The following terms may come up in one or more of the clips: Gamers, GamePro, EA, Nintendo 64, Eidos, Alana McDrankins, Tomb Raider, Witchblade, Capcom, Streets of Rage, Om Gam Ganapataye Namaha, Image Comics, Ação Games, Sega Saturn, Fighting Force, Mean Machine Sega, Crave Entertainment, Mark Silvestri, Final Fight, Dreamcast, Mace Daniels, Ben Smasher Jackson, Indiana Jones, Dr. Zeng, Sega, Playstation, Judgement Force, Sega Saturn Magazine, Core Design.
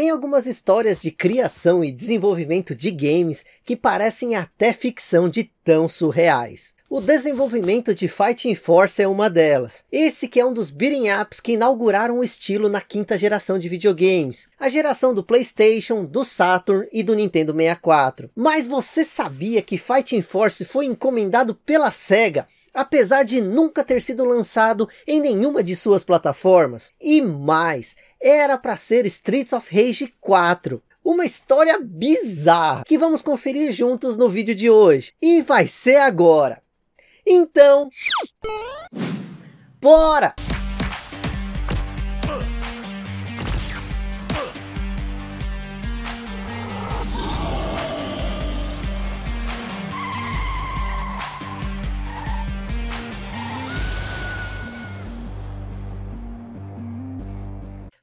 Tem algumas histórias de criação e desenvolvimento de games que parecem até ficção de tão surreais. O desenvolvimento de Fighting Force é uma delas. Esse que é um dos beating ups que inauguraram o estilo na quinta geração de videogames. A geração do Playstation, do Saturn e do Nintendo 64. Mas você sabia que Fighting Force foi encomendado pela Sega, apesar de nunca ter sido lançado em nenhuma de suas plataformas? E mais, era para ser Streets of Rage 4. Uma história bizarra que vamos conferir juntos no vídeo de hoje. E vai ser agora. Então, bora!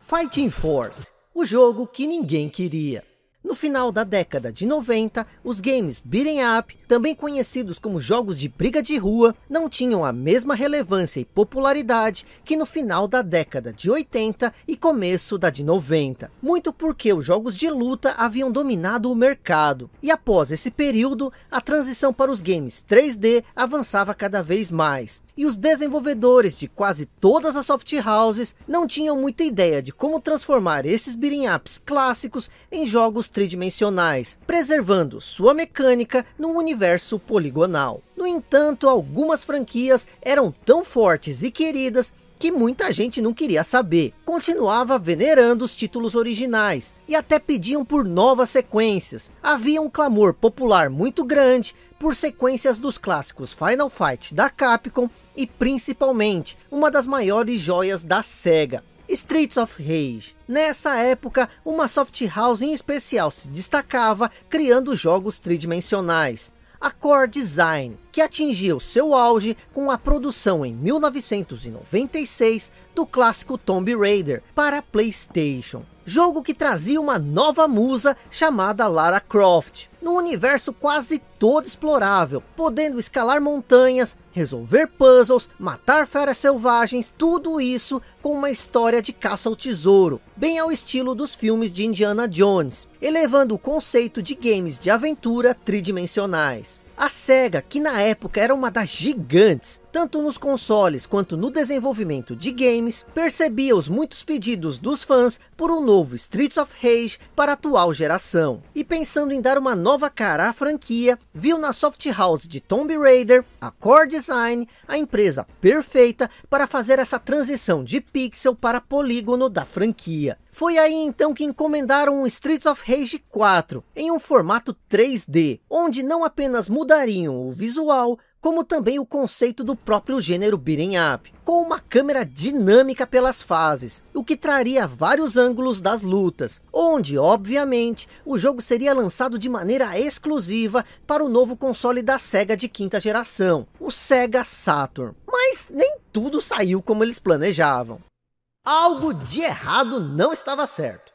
Fighting Force, o jogo que ninguém queria. No final da década de 90, os games beating up, também conhecidos como jogos de briga de rua, não tinham a mesma relevância e popularidade que no final da década de 80 e começo da de 90. Muito porque os jogos de luta haviam dominado o mercado, e após esse período, a transição para os games 3D avançava cada vez mais. E os desenvolvedores de quase todas as soft houses não tinham muita ideia de como transformar esses beating ups clássicos em jogos tridimensionais, preservando sua mecânica num universo poligonal. No entanto, algumas franquias eram tão fortes e queridas que muita gente não queria saber, continuava venerando os títulos originais e até pediam por novas sequências. Havia um clamor popular muito grande por sequências dos clássicos Final Fight da Capcom e principalmente uma das maiores joias da Sega, Streets of Rage. Nessa época, uma soft house em especial se destacava criando jogos tridimensionais, a Core Design, que atingiu seu auge com a produção em 1996 do clássico Tomb Raider para PlayStation, jogo que trazia uma nova musa chamada Lara Croft, num universo quase todo explorável, podendo escalar montanhas, resolver puzzles, matar feras selvagens, tudo isso com uma história de caça ao tesouro, bem ao estilo dos filmes de Indiana Jones, elevando o conceito de games de aventura tridimensionais. A Sega, que na época era uma das gigantes, tanto nos consoles quanto no desenvolvimento de games, percebia os muitos pedidos dos fãs por um novo Streets of Rage para a atual geração. E pensando em dar uma nova cara à franquia, viu na soft house de Tomb Raider, a Core Design, a empresa perfeita para fazer essa transição de pixel para polígono da franquia. Foi aí então que encomendaram um Streets of Rage 4, em um formato 3D, onde não apenas mudariam o visual, como também o conceito do próprio gênero beating up, com uma câmera dinâmica pelas fases, o que traria vários ângulos das lutas, onde, obviamente, o jogo seria lançado de maneira exclusiva para o novo console da Sega de quinta geração, o Sega Saturn. Mas nem tudo saiu como eles planejavam. Algo de errado não estava certo.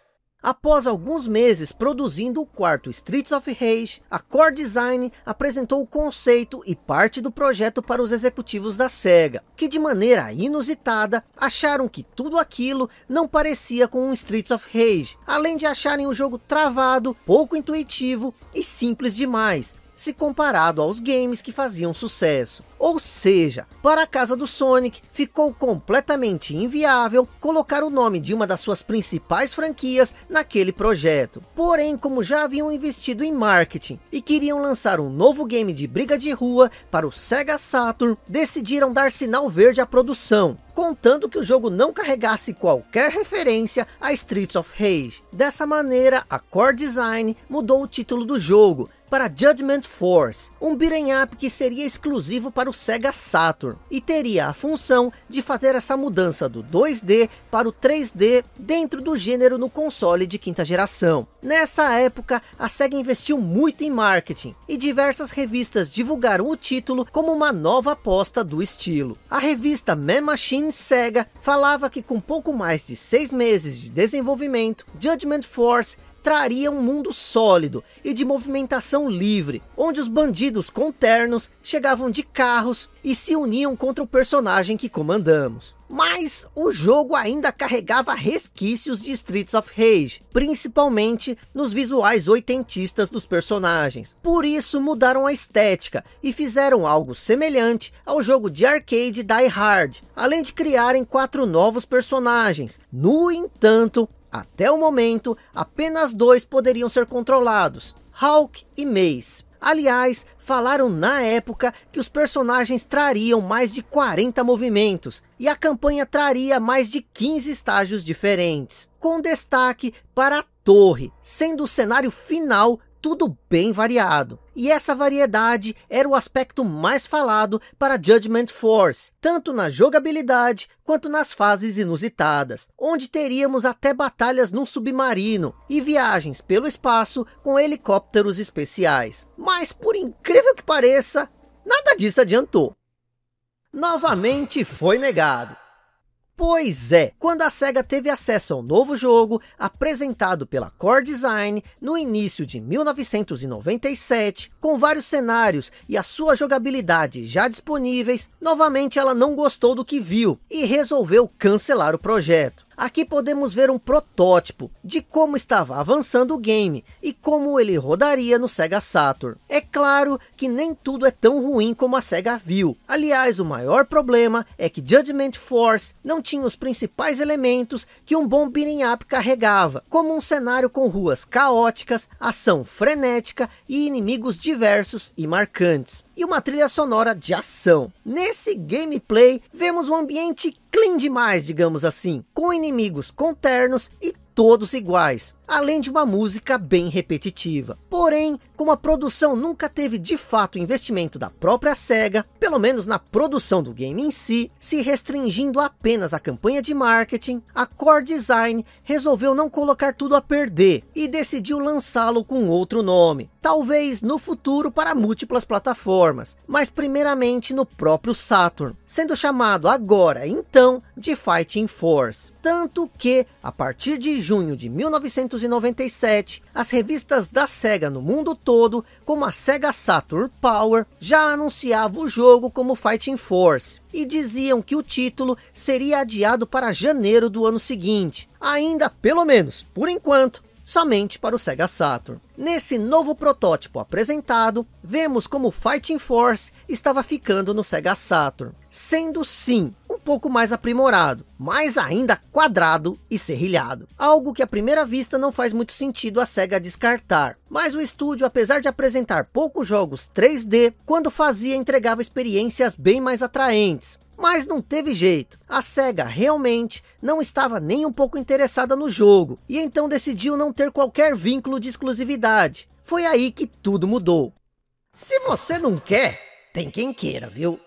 Após alguns meses produzindo o quarto Streets of Rage, a Core Design apresentou o conceito e parte do projeto para os executivos da Sega, que de maneira inusitada acharam que tudo aquilo não parecia com um Streets of Rage, além de acharem o jogo travado, pouco intuitivo e simples demais, se comparado aos games que faziam sucesso. Ou seja, para a casa do Sonic, ficou completamente inviável colocar o nome de uma das suas principais franquias naquele projeto. Porém, como já haviam investido em marketing e queriam lançar um novo game de briga de rua para o Sega Saturn, decidiram dar sinal verde à produção, contando que o jogo não carregasse qualquer referência a Streets of Rage. Dessa maneira, a Core Design mudou o título do jogo para Judgement Force, um beating up que seria exclusivo para o Sega Saturn e teria a função de fazer essa mudança do 2D para o 3D dentro do gênero no console de quinta geração. Nessa época, a Sega investiu muito em marketing e diversas revistas divulgaram o título como uma nova aposta do estilo. A revista Mean Machine Sega falava que com pouco mais de 6 meses de desenvolvimento, Judgement Force traria um mundo sólido e de movimentação livre, onde os bandidos com ternos chegavam de carros e se uniam contra o personagem que comandamos. Mas o jogo ainda carregava resquícios de Streets of Rage, principalmente nos visuais oitentistas dos personagens. Por isso mudaram a estética e fizeram algo semelhante ao jogo de arcade Die Hard, além de criarem 4 novos personagens. No entanto, até o momento, apenas 2 poderiam ser controlados, Hulk e Mace. Aliás, falaram na época que os personagens trariam mais de 40 movimentos e a campanha traria mais de 15 estágios diferentes, com destaque para a torre, sendo o cenário final tudo bem variado. E essa variedade era o aspecto mais falado para Judgement Force, tanto na jogabilidade quanto nas fases inusitadas, onde teríamos até batalhas num submarino e viagens pelo espaço com helicópteros especiais. Mas por incrível que pareça, nada disso adiantou. Novamente foi negado. Pois é, quando a SEGA teve acesso ao novo jogo, apresentado pela Core Design, no início de 1997, com vários cenários e a sua jogabilidade já disponíveis, novamente ela não gostou do que viu e resolveu cancelar o projeto. Aqui podemos ver um protótipo de como estava avançando o game e como ele rodaria no Sega Saturn. É claro que nem tudo é tão ruim como a Sega viu. Aliás, o maior problema é que Judgement Force não tinha os principais elementos que um bom beating up carregava, como um cenário com ruas caóticas, ação frenética e inimigos diversos e marcantes, e uma trilha sonora de ação. Nesse gameplay, vemos um ambiente clean demais, digamos assim, com inimigos com ternos e todos iguais, além de uma música bem repetitiva. Porém, como a produção nunca teve de fato investimento da própria SEGA, pelo menos na produção do game em si, se restringindo apenas à campanha de marketing, a Core Design resolveu não colocar tudo a perder e decidiu lançá-lo com outro nome, talvez no futuro para múltiplas plataformas, mas primeiramente no próprio Saturn, sendo chamado agora então de Fighting Force. Tanto que, a partir de junho de 1997, as revistas da SEGA no mundo todo, como a Sega Saturn Power, já anunciavam o jogo como Fighting Force e diziam que o título seria adiado para janeiro do ano seguinte, ainda pelo menos, por enquanto, somente para o Sega Saturn. Nesse novo protótipo apresentado, vemos como Fighting Force estava ficando no Sega Saturn, sendo sim um pouco mais aprimorado, mas ainda quadrado e serrilhado, algo que à primeira vista não faz muito sentido a SEGA descartar, mas o estúdio, apesar de apresentar poucos jogos 3D, quando fazia entregava experiências bem mais atraentes. Mas não teve jeito, a SEGA realmente não estava nem um pouco interessada no jogo, e então decidiu não ter qualquer vínculo de exclusividade. Foi aí que tudo mudou. Se você não quer, tem quem queira, viu?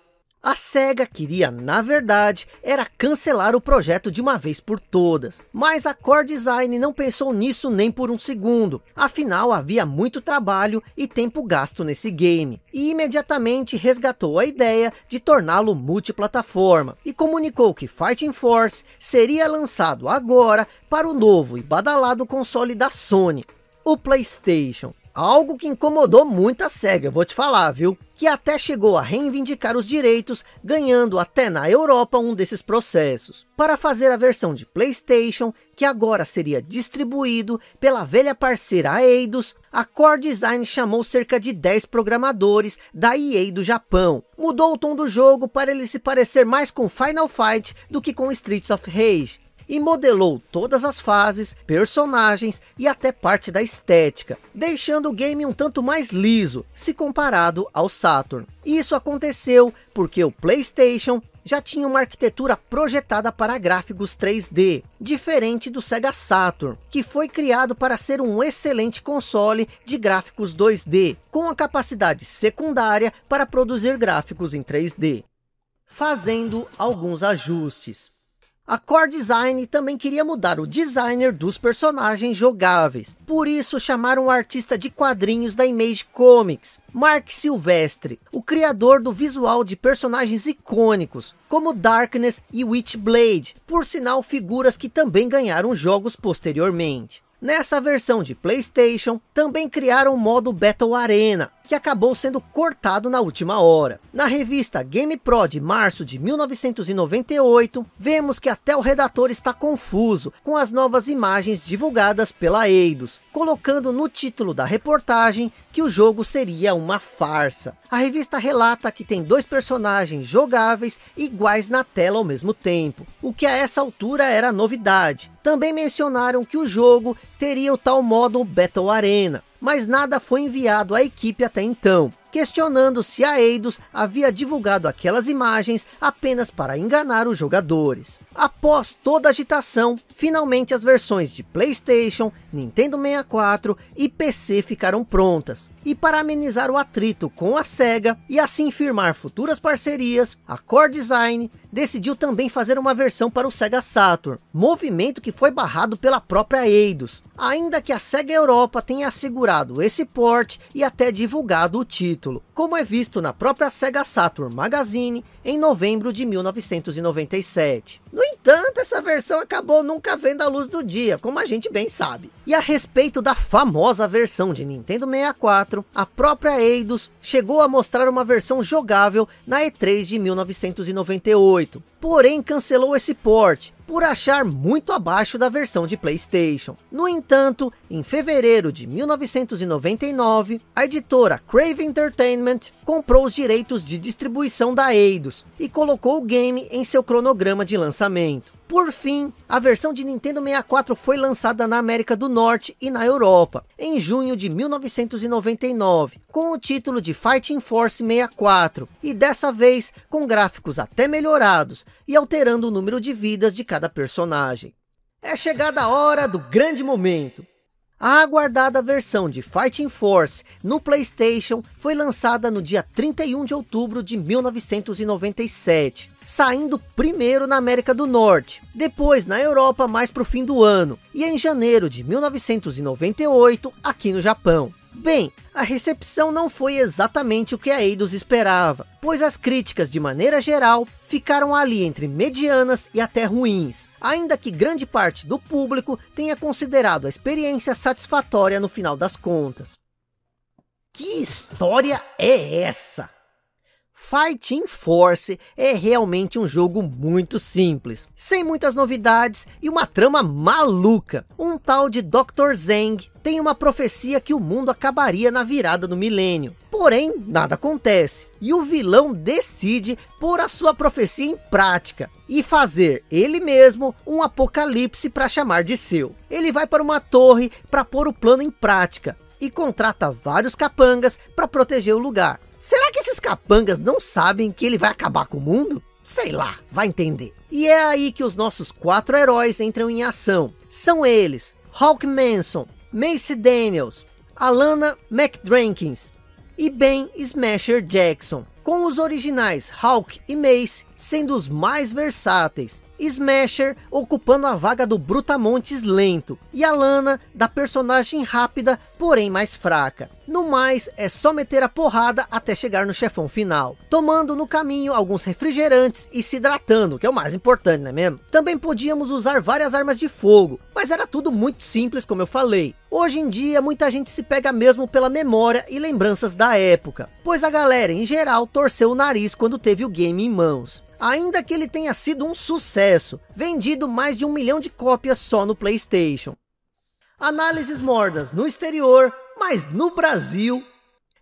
A SEGA queria, na verdade, era cancelar o projeto de uma vez por todas, mas a Core Design não pensou nisso nem por um segundo, afinal havia muito trabalho e tempo gasto nesse game, e imediatamente resgatou a ideia de torná-lo multiplataforma, e comunicou que Fighting Force seria lançado agora para o novo e badalado console da Sony, o PlayStation. Algo que incomodou muito a SEGA, eu vou te falar, viu? Que até chegou a reivindicar os direitos, ganhando até na Europa um desses processos, para fazer a versão de PlayStation, que agora seria distribuído pela velha parceira Eidos. A Core Design chamou cerca de 10 programadores da EA do Japão, mudou o tom do jogo para ele se parecer mais com Final Fight do que com Streets of Rage, e modelou todas as fases, personagens e até parte da estética, deixando o game um tanto mais liso, se comparado ao Saturn. Isso aconteceu porque o PlayStation já tinha uma arquitetura projetada para gráficos 3D, diferente do Sega Saturn, que foi criado para ser um excelente console de gráficos 2D, com a capacidade secundária para produzir gráficos em 3D, fazendo alguns ajustes. A Core Design também queria mudar o designer dos personagens jogáveis, por isso chamaram o artista de quadrinhos da Image Comics, Mark Silvestri, o criador do visual de personagens icônicos, como Darkness e Witchblade, por sinal figuras que também ganharam jogos posteriormente. Nessa versão de PlayStation, também criaram o modo Battle Arena, que acabou sendo cortado na última hora. Na revista GamePro de março de 1998, vemos que até o redator está confuso com as novas imagens divulgadas pela Eidos, colocando no título da reportagem que o jogo seria uma farsa. A revista relata que tem dois personagens jogáveis iguais na tela ao mesmo tempo, o que a essa altura era novidade. Também mencionaram que o jogo teria o tal modo Battle Arena, mas nada foi enviado à equipe até então, questionando se a Eidos havia divulgado aquelas imagens apenas para enganar os jogadores. Após toda a agitação, finalmente as versões de PlayStation, Nintendo 64 e PC ficaram prontas. E para amenizar o atrito com a Sega e assim firmar futuras parcerias, a Core Design decidiu também fazer uma versão para o Sega Saturn, movimento que foi barrado pela própria Eidos, ainda que a Sega Europa tenha assegurado esse port e até divulgado o título, como é visto na própria Sega Saturn Magazine em novembro de 1997. No entanto, essa versão acabou nunca vendo a luz do dia, como a gente bem sabe. E a respeito da famosa versão de Nintendo 64, a própria Eidos chegou a mostrar uma versão jogável na E3 de 1998, porém cancelou esse port, por achar muito abaixo da versão de PlayStation. No entanto, em fevereiro de 1999, a editora Crave Entertainment comprou os direitos de distribuição da Eidos e colocou o game em seu cronograma de lançamento. Por fim, a versão de Nintendo 64 foi lançada na América do Norte e na Europa, em junho de 1999, com o título de Fighting Force 64, e dessa vez com gráficos até melhorados, e alterando o número de vidas de cada personagem. É chegada a hora do grande momento! A aguardada versão de Fighting Force no PlayStation foi lançada no dia 31 de outubro de 1997, saindo primeiro na América do Norte, depois na Europa mais para o fim do ano, e em janeiro de 1998 aqui no Japão. Bem, a recepção não foi exatamente o que a Eidos esperava, pois as críticas de maneira geral ficaram ali entre medianas e até ruins, ainda que grande parte do público tenha considerado a experiência satisfatória no final das contas. Que história é essa? Fighting Force é realmente um jogo muito simples, sem muitas novidades e uma trama maluca. Um tal de Dr. Zeng tem uma profecia que o mundo acabaria na virada do milênio, porém nada acontece, e o vilão decide pôr a sua profecia em prática e fazer ele mesmo um apocalipse para chamar de seu. Ele vai para uma torre para pôr o plano em prática e contrata vários capangas para proteger o lugar. Será que esses capangas não sabem que ele vai acabar com o mundo? Sei lá, vai entender. E é aí que os nossos quatro heróis entram em ação. São eles: Hulk Manson, Mace Daniels, Alana McDrankins e Ben Smasher Jackson, com os originais Hulk e Mace sendo os mais versáteis, Smasher ocupando a vaga do Brutamontes lento, e Alana da personagem rápida, porém mais fraca. No mais, é só meter a porrada até chegar no chefão final, tomando no caminho alguns refrigerantes e se hidratando, que é o mais importante, não é mesmo? Também podíamos usar várias armas de fogo, mas era tudo muito simples, como eu falei. Hoje em dia, muita gente se pega mesmo pela memória e lembranças da época, pois a galera, em geral, torceu o nariz quando teve o game em mãos. Ainda que ele tenha sido um sucesso, vendido mais de 1 milhão de cópias só no PlayStation. Análises mornas no exterior, mas no Brasil...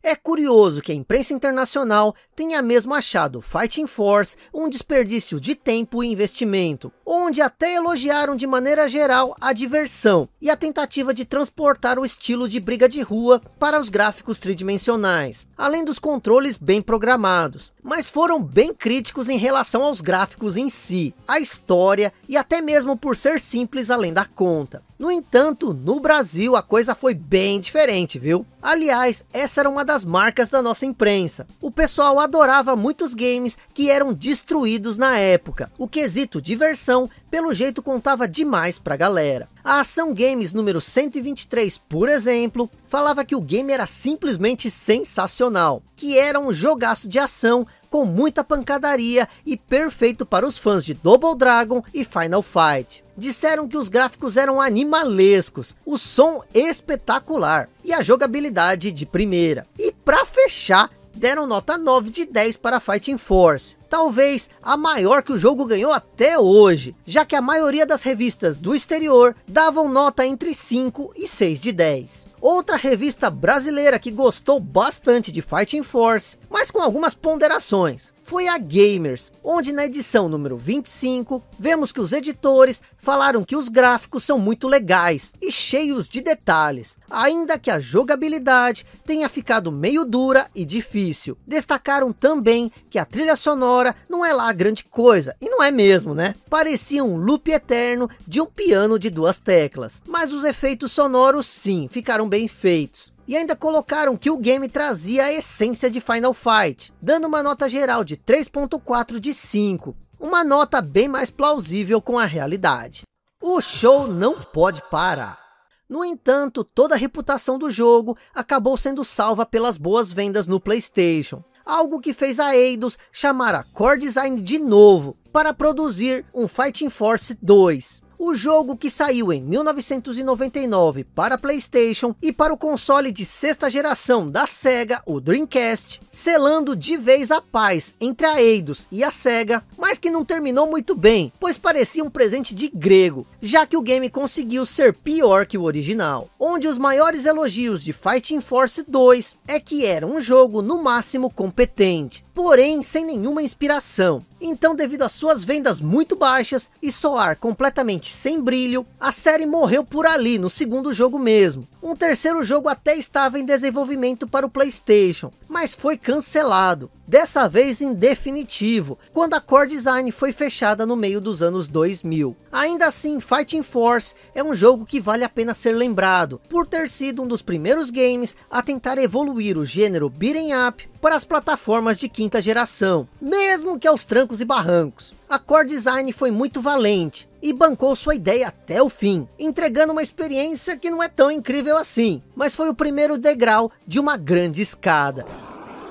É curioso que a imprensa internacional tenha mesmo achado Fighting Force um desperdício de tempo e investimento, onde até elogiaram de maneira geral a diversão e a tentativa de transportar o estilo de briga de rua para os gráficos tridimensionais, além dos controles bem programados, mas foram bem críticos em relação aos gráficos em si, a história e até mesmo por ser simples além da conta. No entanto, no Brasil a coisa foi bem diferente, viu? Aliás, essa era uma das marcas da nossa imprensa. O pessoal adorava muitos games que eram destruídos na época. O quesito diversão, pelo jeito, contava demais pra galera. A Ação Games número 123, por exemplo, falava que o game era simplesmente sensacional, que era um jogaço de ação com muita pancadaria e perfeito para os fãs de Double Dragon e Final Fight. Disseram que os gráficos eram animalescos, o som espetacular e a jogabilidade de primeira. E para fechar, deram nota 9 de 10 para Fighting Force, talvez a maior que o jogo ganhou até hoje, já que a maioria das revistas do exterior davam nota entre 5 e 6 de 10. Outra revista brasileira que gostou bastante de Fighting Force, mas com algumas ponderações, foi a Gamers, onde na edição número 25, vemos que os editores falaram que os gráficos são muito legais e cheios de detalhes, ainda que a jogabilidade tenha ficado meio dura e difícil. Destacaram também que a trilha sonora não é lá a grande coisa, e não é mesmo, né? Parecia um loop eterno de um piano de duas teclas, mas os efeitos sonoros sim, ficaram bem feitos. E ainda colocaram que o game trazia a essência de Final Fight, dando uma nota geral de 3.4 de 5, uma nota bem mais plausível com a realidade. O show não pode parar. No entanto, toda a reputação do jogo acabou sendo salva pelas boas vendas no PlayStation. Algo que fez a Eidos chamar a Core Design de novo para produzir um Fighting Force 2. O jogo, que saiu em 1999 para PlayStation e para o console de sexta geração da Sega, o Dreamcast, selando de vez a paz entre a Eidos e a Sega, mas que não terminou muito bem, pois parecia um presente de grego, já que o game conseguiu ser pior que o original. Onde os maiores elogios de Fighting Force 2 é que era um jogo no máximo competente, porém sem nenhuma inspiração. Então, devido às suas vendas muito baixas e soar completamente sem brilho, a série morreu por ali no segundo jogo mesmo. Um terceiro jogo até estava em desenvolvimento para o PlayStation, mas foi cancelado, dessa vez em definitivo, quando a Core Design foi fechada no meio dos anos 2000. Ainda assim, Fighting Force é um jogo que vale a pena ser lembrado, por ter sido um dos primeiros games a tentar evoluir o gênero beat'em up para as plataformas de quinta geração, mesmo que aos trancos e barrancos. A Core Design foi muito valente e bancou sua ideia até o fim, entregando uma experiência que não é tão incrível assim, mas foi o primeiro degrau de uma grande escada.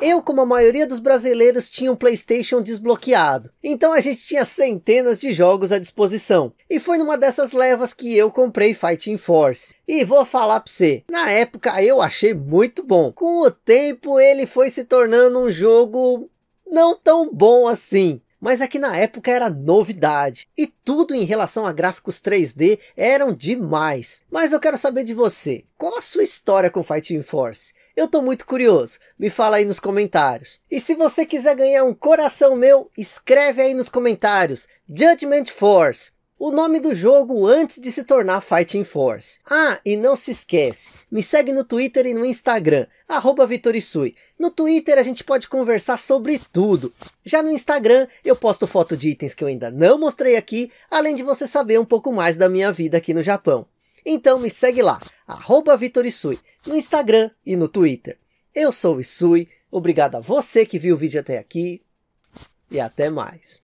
Eu, como a maioria dos brasileiros, tinha um PlayStation desbloqueado, então a gente tinha centenas de jogos à disposição, e foi numa dessas levas que eu comprei Fighting Force. E vou falar pra você, na época eu achei muito bom. Com o tempo ele foi se tornando um jogo não tão bom assim, mas aqui na época era novidade, e tudo em relação a gráficos 3D eram demais. Mas eu quero saber de você, qual a sua história com Fighting Force? Eu tô muito curioso, me fala aí nos comentários. E se você quiser ganhar um coração meu, escreve aí nos comentários Judgement Force, o nome do jogo antes de se tornar Fighting Force. Ah, e não se esquece, me segue no Twitter e no Instagram, @VitoriSui. No Twitter a gente pode conversar sobre tudo. Já no Instagram eu posto foto de itens que eu ainda não mostrei aqui, além de você saber um pouco mais da minha vida aqui no Japão. Então me segue lá, @VitoriSui, no Instagram e no Twitter. Eu sou o Isui, obrigado a você que viu o vídeo até aqui e até mais.